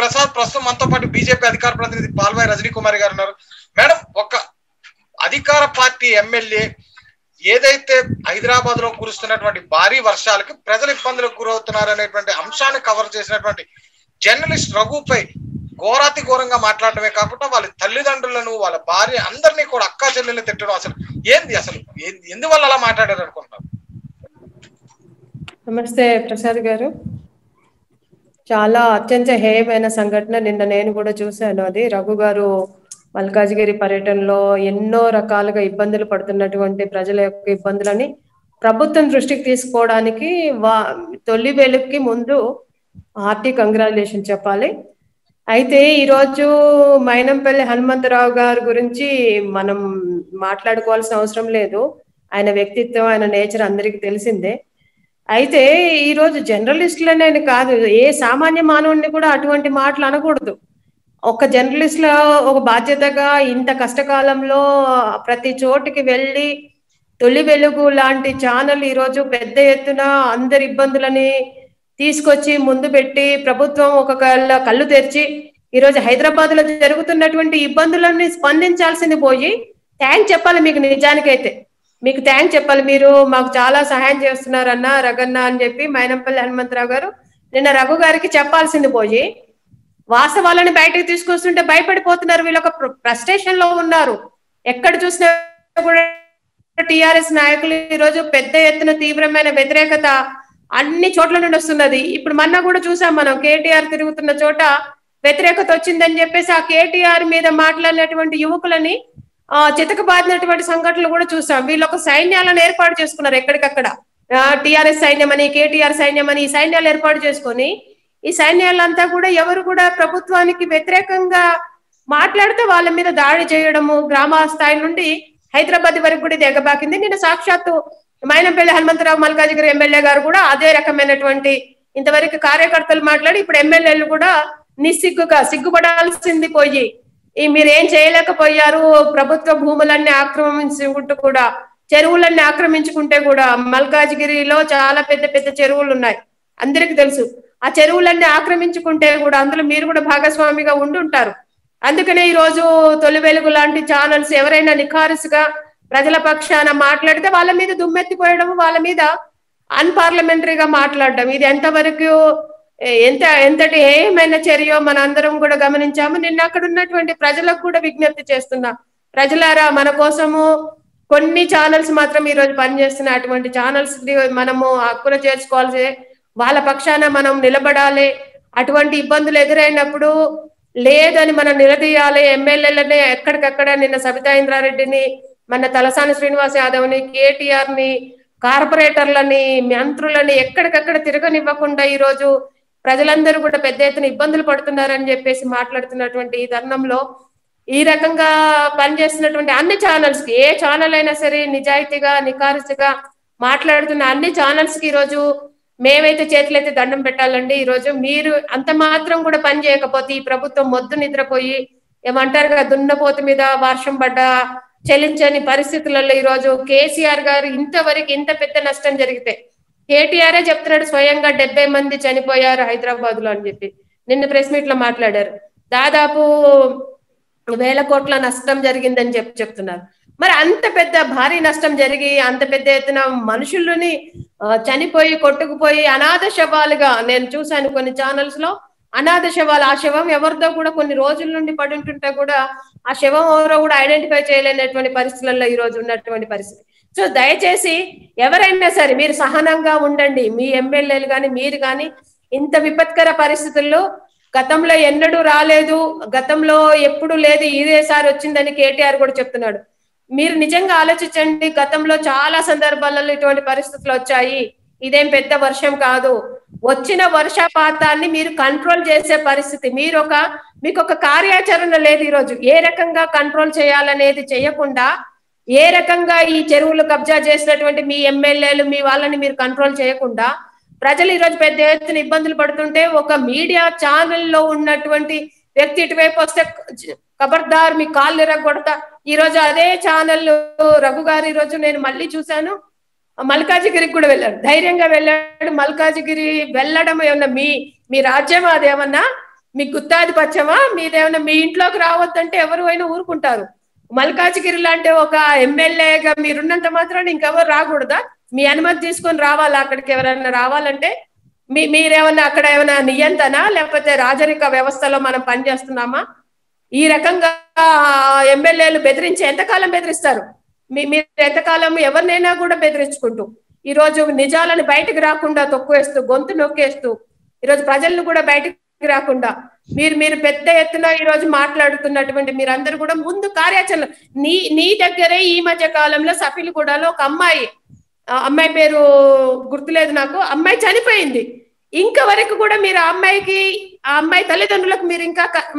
ప్రసాద్ ప్రస్తుతం మనతో పాటు బీజేపీ అధికార ప్రతినిధి పాల్వాయి రజనీ కుమారి గారు ఉన్నారు. మేడం, ఒక అధికార పార్టీ ఎమ్మెల్యే ఏదైతే హైదరాబాద్ లో కురుస్తున్నటువంటి భారీ వర్షాలకు ప్రజలు ఇబ్బందులకు గురవుతున్నారు అనేటువంటి అంశాన్ని కవర్ చేసినటువంటి జర్నలిస్ట్ రఘుపై ఘోరాతి ఘోరంగా మాట్లాడటమే కాకుండా వాళ్ళ తల్లిదండ్రులను వాళ్ళ భార్య అందరినీ కూడా అక్కా చెల్లెల్ని తిట్టడం అసలు ఏంది, అసలు ఎందువల్ల అలా మాట్లాడారు అనుకుంటున్నారు? నమస్తే ప్రసాద్ గారు. చాలా అత్యంత హేయమైన సంఘటన నిన్న నేను కూడా చూశాను. అది రఘు గారు మల్కాజ్గిరి పర్యటనలో ఎన్నో రకాలుగా ఇబ్బందులు పడుతున్నటువంటి ప్రజల యొక్క ఇబ్బందులని ప్రభుత్వం దృష్టికి తీసుకోవడానికి తొలి వెలుపుకి ముందు హార్టీ కంగ్రాచులేషన్ చెప్పాలి. అయితే ఈరోజు మైనంపల్లి హనుమంతరావు గారి గురించి మనం మాట్లాడుకోవాల్సిన అవసరం లేదు. ఆయన వ్యక్తిత్వం, ఆయన నేచర్ అందరికీ తెలిసిందే. అయితే ఈరోజు జర్నలిస్టులనే కాదు, ఏ సామాన్య మానవుడిని కూడా అటువంటి మాటలు అనకూడదు. ఒక జర్నలిస్ట్ ఒక బాధ్యతగా ఇంత కష్టకాలంలో ప్రతి చోటికి వెళ్ళి తొలి వెలుగు లాంటి ఛానల్ ఈరోజు పెద్ద ఎత్తున అందరి ఇబ్బందులని తీసుకొచ్చి ముందు పెట్టి ప్రభుత్వం ఒక కళ్ళు తెరిచి ఈరోజు హైదరాబాద్ లో జరుగుతున్నటువంటి ఇబ్బందులన్నీ స్పందించాల్సింది పోయి థ్యాంక్స్ చెప్పాలి. మీకు నిజానికైతే మీకు థ్యాంక్స్ చెప్పాలి. మీరు మాకు చాలా సహాయం చేస్తున్నారన్న రఘన్న అని చెప్పి మైనంపల్లి హనుమంతరావు గారు నిన్న రఘు గారికి చెప్పాల్సింది పోయి వాస్తవాలను బయటకు తీసుకొస్తుంటే భయపడిపోతున్నారు. వీళ్ళొక ఫ్రస్ట్రేషన్ లో ఉన్నారు. ఎక్కడ చూసినా కూడా టిఆర్ఎస్ నాయకులు ఈరోజు పెద్ద ఎత్తున తీవ్రమైన వ్యతిరేకత అన్ని చోట్ల నుండి వస్తున్నది. ఇప్పుడు మొన్న కూడా చూసాం మనం, కేటీఆర్ తిరుగుతున్న చోట వ్యతిరేకత వచ్చిందని చెప్పేసి ఆ కేటీఆర్ మీద మాట్లాడినటువంటి యువకులని చితకబాదినటువంటి సంఘటనలు కూడా చూసాం. వీళ్ళొక సైన్యాలను ఏర్పాటు చేసుకున్నారు. ఎక్కడికక్కడ టిఆర్ఎస్ సైన్యం అని, కేటీఆర్ సైన్యం అని ఈ సైన్యాలు ఏర్పాటు చేసుకొని ఈ సైన్యాలంతా కూడా ఎవరు కూడా ప్రభుత్వానికి వ్యతిరేకంగా మాట్లాడితే వాళ్ళ మీద దాడి చేయడము గ్రామ స్థాయి నుండి హైదరాబాద్ వరకు కూడా ఇది ఎగబాకింది. నిన్న సాక్షాత్తు మైనంపల్లి హనుమంతరావు మల్కాజ్గిరి ఎమ్మెల్యే గారు కూడా అదే రకమైనటువంటి ఇంతవరకు కార్యకర్తలు మాట్లాడి ఇప్పుడు ఎమ్మెల్యేలు కూడా నిస్సిగ్గుగా సిగ్గుపడాల్సింది పోయి ఈ మీరేం చేయలేకపోయారు, ప్రభుత్వ భూములన్నీ ఆక్రమించుకుంటూ కూడా చెరువులన్నీ ఆక్రమించుకుంటే కూడా మల్కాజ్గిరిలో చాలా పెద్ద పెద్ద చెరువులు ఉన్నాయి అందరికి తెలుసు. ఆ చెరువులన్నీ ఆక్రమించుకుంటే కూడా అందులో మీరు కూడా భాగస్వామిగా ఉండుంటారు. అందుకనే ఈ రోజు తొలి వెలుగు లాంటి ఛానల్స్ ఎవరైనా నిఖారసుగా ప్రజల పక్షాన మాట్లాడితే వాళ్ళ మీద దుమ్మెత్తిపోయడం, వాళ్ళ మీద అన్పార్లమెంటరీగా మాట్లాడడం ఇది ఎంతవరకు ఎంతటి ఏమైన చర్యో మన అందరం కూడా గమనించాము. నిన్న అక్కడ ఉన్నటువంటి ప్రజలకు కూడా విజ్ఞప్తి చేస్తున్నా, ప్రజలారా మన కోసము కొన్ని ఛానల్స్ మాత్రం ఈ రోజు పనిచేస్తున్న అటువంటి ఛానల్స్ మనము హక్కున చేర్చుకోవాల్సి, వాళ్ళ పక్షాన మనం నిలబడాలి. అటువంటి ఇబ్బందులు ఎదురైనప్పుడు లేదని మనం నిలదీయాలి. ఎమ్మెల్యేలని ఎక్కడికక్కడ నిన్న సబితా ఇంద్రారెడ్డిని, మన తలసాని శ్రీనివాస్ యాదవ్ని, కేటీఆర్ ని, కార్పొరేటర్లని, మంత్రులని ఎక్కడికక్కడ తిరగనివ్వకుండా ఈరోజు ప్రజలందరూ కూడా పెద్ద ఎత్తున ఇబ్బందులు పడుతున్నారని చెప్పేసి మాట్లాడుతున్నటువంటి ఈ తరుణంలో ఈ రకంగా పనిచేస్తున్నటువంటి అన్ని ఛానల్స్ కి, ఏ ఛానల్ అయినా సరే నిజాయితీగా నిఖారసుగా మాట్లాడుతున్న అన్ని ఛానల్స్ కి ఈరోజు మేమైతే చేతులైతే దండం పెట్టాలండి. ఈరోజు మీరు అంత మాత్రం కూడా పని చేయకపోతే ఈ ప్రభుత్వం మొద్దు నిద్రపోయి ఏమంటారు కదా దున్నపోతు మీద వర్షం పడ్డ చెల్లించని పరిస్థితులలో ఈరోజు కేసీఆర్ గారు ఇంతవరకు ఇంత పెద్ద నష్టం జరిగితే కేటీఆరే చెప్తున్నాడు స్వయంగా 70 మంది చనిపోయారు హైదరాబాద్ లో అని చెప్పి నిన్న ప్రెస్ మీట్ లో మాట్లాడారు. దాదాపు 1000 కోట్ల నష్టం జరిగిందని చెప్తున్నారు. మరి అంత పెద్ద భారీ నష్టం జరిగి అంత పెద్ద ఎత్తున మనుషులని చనిపోయి కొట్టుకుపోయి అనాథ శవాలుగా నేను చూశాను కొన్ని ఛానల్స్ లో అనాథ శవాలు. ఆ శవం ఎవరితో కూడా కొన్ని రోజుల నుండి పడి ఉంటుంటే కూడా ఆ శవం ఎవరో కూడా ఐడెంటిఫై చేయలేనటువంటి పరిస్థితులలో ఈ రోజు ఉన్నటువంటి పరిస్థితి. సో దయచేసి ఎవరైనా సరే మీరు సహనంగా ఉండండి. మీ ఎమ్మెల్యేలు కానీ మీరు కానీ ఇంత విపత్కర పరిస్థితుల్లో గతంలో ఎన్నడూ రాలేదు, గతంలో ఎప్పుడు లేదు, ఇదేసారి వచ్చిందని కేటీఆర్ కూడా చెప్తున్నాడు. మీరు నిజంగా ఆలోచించండి, గతంలో చాలా సందర్భాలలో ఇటువంటి పరిస్థితులు వచ్చాయి. ఇదేం పెద్ద వర్షం కాదు. వచ్చిన వర్షపాతాన్ని మీరు కంట్రోల్ చేసే పరిస్థితి మీకు ఒక కార్యాచరణ లేదు. ఈరోజు ఏ రకంగా కంట్రోల్ చేయాలనేది చేయకుండా ఏ రకంగా ఈ చెరువులు కబ్జా చేసినటువంటి మీ ఎమ్మెల్యేలు మీ వాళ్ళని మీరు కంట్రోల్ చేయకుండా ప్రజలు ఈరోజు పెద్ద ఎత్తున ఇబ్బందులు పడుతుంటే ఒక మీడియా ఛానల్లో ఉన్నటువంటి వ్యక్తి ఇటువైపు వస్తే ఖబర్దార్ మీ కాళ్ళు ఇరగొడతా. ఈరోజు అదే ఛానల్ రఘు గారు ఈరోజు నేను మళ్ళీ చూశాను మల్కాజ్గిరికి కూడా వెళ్ళాడు, ధైర్యంగా వెళ్ళాడు. మల్కాజ్గిరి వెళ్ళడం ఏమన్నా మీ రాజ్యం అదేమన్నా మీకు గుత్తాధిపత్యమా? మీరేమైనా మీ ఇంట్లోకి రావద్దంటే ఎవరైనా ఊరుకుంటారు? మల్కాజ్గిరి లాంటి ఒక ఎమ్మెల్యేగా మీరున్నంత మాత్రాన ఇంకెవరు రాకూడదా? మీ అనుమతి తీసుకొని రావాలా? అక్కడికి ఎవరైనా రావాలంటే మీరేమన్నా అక్కడ ఏమైనా నియంత్రణ లేకపోతే రాజరిక వ్యవస్థలో మనం పనిచేస్తున్నామా? ఈ రకంగా ఎమ్మెల్యేలు బెదిరించి ఎంతకాలం బెదిరిస్తారు? మీరు ఎంతకాలం ఎవరినైనా కూడా బెదిరించుకుంటూ ఈ రోజు నిజాలను బయటకు రాకుండా తొక్కువేస్తూ గొంతు నొక్కేస్తూ ఈరోజు ప్రజలను కూడా బయటకు రాకుండా మీరు పెద్ద ఎత్తున ఈ రోజు మాట్లాడుతున్నటువంటి మీరందరూ కూడా ముందు కార్యాచరణ నీ దగ్గరే ఈ మధ్య కాలంలో సఫీలు కూడాలో ఒక అమ్మాయి పేరు గుర్తులేదు నాకు, అమ్మాయి చనిపోయింది. ఇంకా వరకు కూడా మీరు ఆ అమ్మాయి తల్లిదండ్రులకు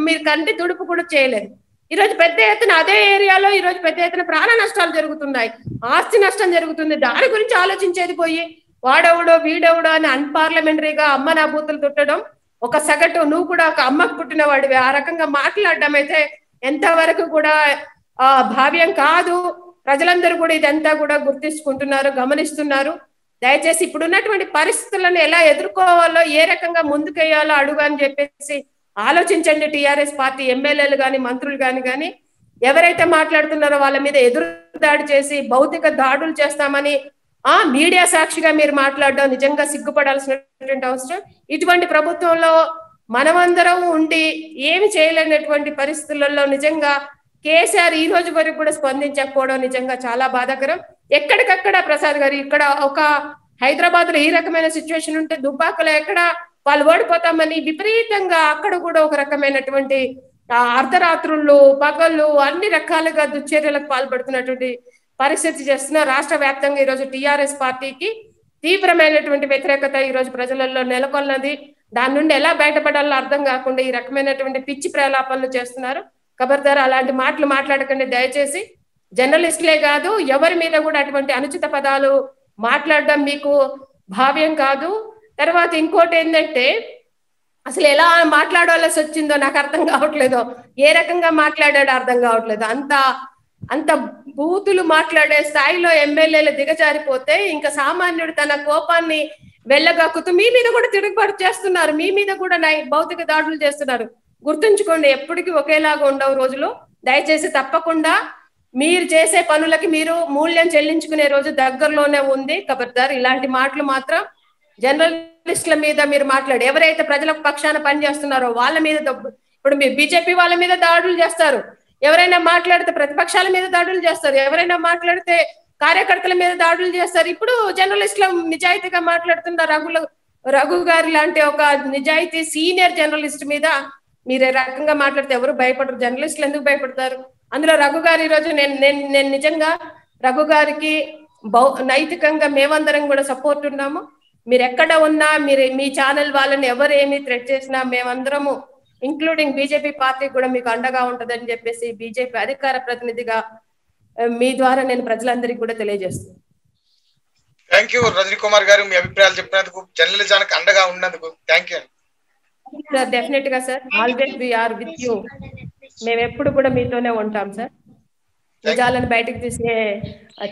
మీరు కంటి తుడుపు కూడా చేయలేదు. ఈ రోజు పెద్ద ఎత్తున అదే ఏరియాలో ఈ రోజు పెద్ద ఎత్తున ప్రాణ నష్టాలు జరుగుతున్నాయి, ఆస్తి నష్టం జరుగుతుంది. దాని గురించి ఆలోచించేది పోయి వాడవుడో వీడవుడో అని అన్పార్లమెంటరీగా అమ్మ నా బూతులు తుట్టడం, ఒక సగటు నువ్వు కూడా ఒక అమ్మకు పుట్టిన వాడివి ఆ రకంగా మాట్లాడడం అయితే ఎంతవరకు కూడా భావ్యం కాదు. ప్రజలందరూ కూడా ఇదంతా కూడా గుర్తించుకుంటున్నారు, గమనిస్తున్నారు. దయచేసి ఇప్పుడున్నటువంటి పరిస్థితులను ఎలా ఎదుర్కోవాలో ఏ రకంగా ముందుకెయ్యాలో అడుగు అని చెప్పేసి ఆలోచించండి. టిఆర్ఎస్ పార్టీ ఎమ్మెల్యేలు కానీ మంత్రులు కానీ ఎవరైతే మాట్లాడుతున్నారో వాళ్ళ మీద ఎదురు దాడి చేసి భౌతిక దాడులు చేస్తామని ఆ మీడియా సాక్షిగా మీరు మాట్లాడడం నిజంగా సిగ్గుపడాల్సినటువంటి అవసరం. ఇటువంటి ప్రభుత్వంలో మనమందరం ఉండి ఏమి చేయలేనటువంటి పరిస్థితులలో నిజంగా కేసీఆర్ ఈ రోజు వరకు కూడా స్పందించకపోవడం నిజంగా చాలా బాధాకరం. ఎక్కడికక్కడ ప్రసాద్ గారు ఇక్కడ ఒక హైదరాబాద్ లో ఈ రకమైన సిచ్యువేషన్ ఉంటే దుబ్బాకలో ఎక్కడ వాళ్ళు ఓడిపోతామని విపరీతంగా అక్కడ కూడా ఒక రకమైనటువంటి అర్ధరాత్రులు పగళ్ళు అన్ని రకాలుగా దుశ్చర్యలకు పాల్పడుతున్నటువంటి పరిస్థితి చేస్తున్న రాష్ట్ర వ్యాప్తంగా ఈరోజు టిఆర్ఎస్ పార్టీకి తీవ్రమైనటువంటి వ్యతిరేకత ఈరోజు ప్రజలలో నెలకొన్నది. దాని నుండి ఎలా బయటపడాలో అర్థం కాకుండా ఈ రకమైనటువంటి పిచ్చి ప్రలాపాలు చేస్తున్నారు. ఖబర్దార్, అలాంటి మాటలు మాట్లాడకండి దయచేసి. జర్నలిస్టులే కాదు ఎవరి మీద కూడా అటువంటి అనుచిత పదాలు మాట్లాడడం మీకు భావ్యం కాదు. తర్వాత ఇంకోటి ఏంటంటే అసలు ఎలా మాట్లాడాల్సి వచ్చిందో నాకు అర్థం కావట్లేదు, ఏ రకంగా మాట్లాడాడో అర్థం కావట్లేదు. అంత బూతులు మాట్లాడే స్థాయిలో ఎమ్మెల్యేలు దిగజారిపోతే ఇంకా సామాన్యుడు తన కోపాన్ని వెళ్ళగక్కుతూ మీ మీద కూడా తిరుగుబాటు చేస్తున్నారు, మీ మీద కూడా భౌతిక దాడులు చేస్తున్నారు. గుర్తుంచుకోండి, ఎప్పటికీ ఒకేలాగా ఉండవు రోజులు. దయచేసి తప్పకుండా మీరు చేసే పనులకి మీరు మూల్యం చెల్లించుకునే రోజు దగ్గరలోనే ఉంది. ఖబర్దార్, ఇలాంటి మాటలు మాత్రం జర్నలిస్టుల మీద మీరు మాట్లాడి ఎవరైతే ప్రజల పక్షాన పనిచేస్తున్నారో వాళ్ళ మీద, ఇప్పుడు మీరు బీజేపీ వాళ్ళ మీద దాడులు చేస్తారు, ఎవరైనా మాట్లాడితే ప్రతిపక్షాల మీద దాడులు చేస్తారు, ఎవరైనా మాట్లాడితే కార్యకర్తల మీద దాడులు చేస్తారు. ఇప్పుడు జర్నలిస్టుల నిజాయితీగా మాట్లాడుతున్న రఘు గారి లాంటి ఒక నిజాయితీ సీనియర్ జర్నలిస్ట్ మీద మీరు రకంగా మాట్లాడితే ఎవరు భయపడరు, జర్నలిస్టులు ఎందుకు భయపడతారు? అందులో రఘు గారు ఈరోజు నేను నిజంగా రఘు గారికి నైతికంగా మేమందరం కూడా సపోర్ట్ ఉన్నాము. మీరు ఎక్కడ ఉన్నా మీరు మీ ఛానల్ వాళ్ళని ఎవరేమి థ్రెట్ చేసినా మేమందరము ఇంక్లూడింగ్ బీజేపీ పార్టీ కూడా మీకు అండగా ఉంటుందని చెప్పేసి బీజేపీ అధికార ప్రతినిధిగా మీ ద్వారా నేను ప్రజలందరికీ కూడా తెలియజేస్తున్నాను. థ్యాంక్ యూ రజనీ కుమార్ గారు, మీ అభిప్రాయాలు చెప్పినందుకు, జర్నలిజానికి అండగా ఉన్నందుకు థ్యాంక్ యూ. సార్ డెఫినెట్ గా sir, always we are with you, మేము ఎప్పుడు కూడా మీతోనే ఉంటాం సార్. నిజాలను బయటకు తీసే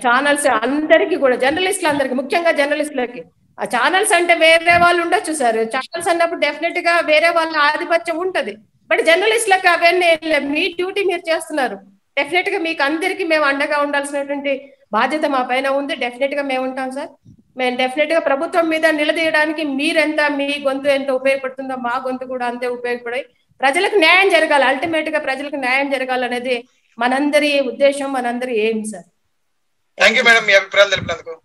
ఛానల్స్ అందరికీ కూడా, జర్నలిస్టులందరికీ, ముఖ్యంగా జర్నలిస్టులకి, ఆ ఛానల్స్ అంటే వేరే వాళ్ళు ఉండొచ్చు సార్, ఛానల్స్ అన్నప్పుడు డెఫినెట్ గా వేరే వాళ్ళ ఆధిపత్యం ఉంటది. బట్ జర్నలిస్టులకు అవన్నీ మీ డ్యూటీ మీరు చేస్తున్నారు. డెఫినెట్ గా మీకు అందరికీ మేము అండగా ఉండాల్సినటువంటి బాధ్యత మా పైన ఉంది. డెఫినెట్ గా మేము ఉంటాం సార్. మేము డెఫినెట్ గా ప్రభుత్వం మీద నిలదీయడానికి మీరెంత మీ గొంతు ఎంత ఉపయోగపడుతుందో మా గొంతు కూడా అంతే ఉపయోగపడాయి. ప్రజలకు న్యాయం జరగాలి, అల్టిమేట్ గా ప్రజలకు న్యాయం జరగాలనేది మనందరి ఉద్దేశం, మనందరి ఏం సార్. థ్యాంక్ యూ మేడం, మీ అభిప్రాయాలు తెలిపినందుకు.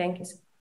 Thank you sir.